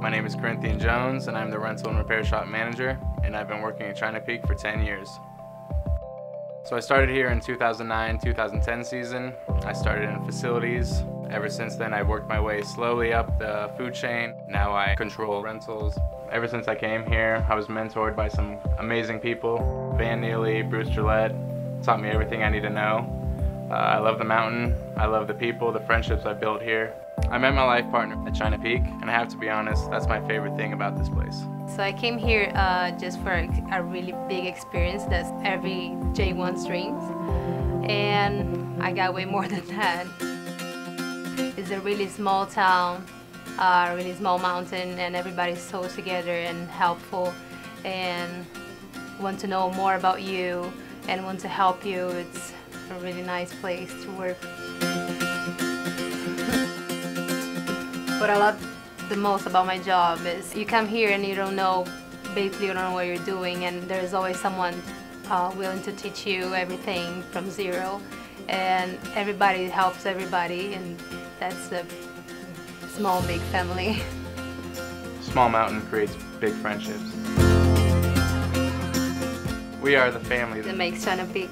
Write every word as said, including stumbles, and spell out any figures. My name is Corinthian Jones, and I'm the rental and repair shop manager, and I've been working at China Peak for ten years. So I started here in two thousand nine two thousand ten season. I started in facilities. Ever since then, I've worked my way slowly up the food chain. Now I control rentals. Ever since I came here, I was mentored by some amazing people. Van Neely, Bruce Gillette, taught me everything I need to know. Uh, I love the mountain, I love the people, the friendships I've built here. I met my life partner at China Peak, and I have to be honest, that's my favorite thing about this place. So I came here uh, just for a really big experience that's every J one's dreams, and I got way more than that. It's a really small town, a uh, really small mountain, and everybody's so together and helpful and want to know more about you and want to help you. It's a really nice place to work. What I love the most about my job is you come here and you don't know, basically you don't know what you're doing, and there's always someone uh, willing to teach you everything from zero, and everybody helps everybody, and that's a small big family. Small mountain creates big friendships. We are the family that makes China Peak.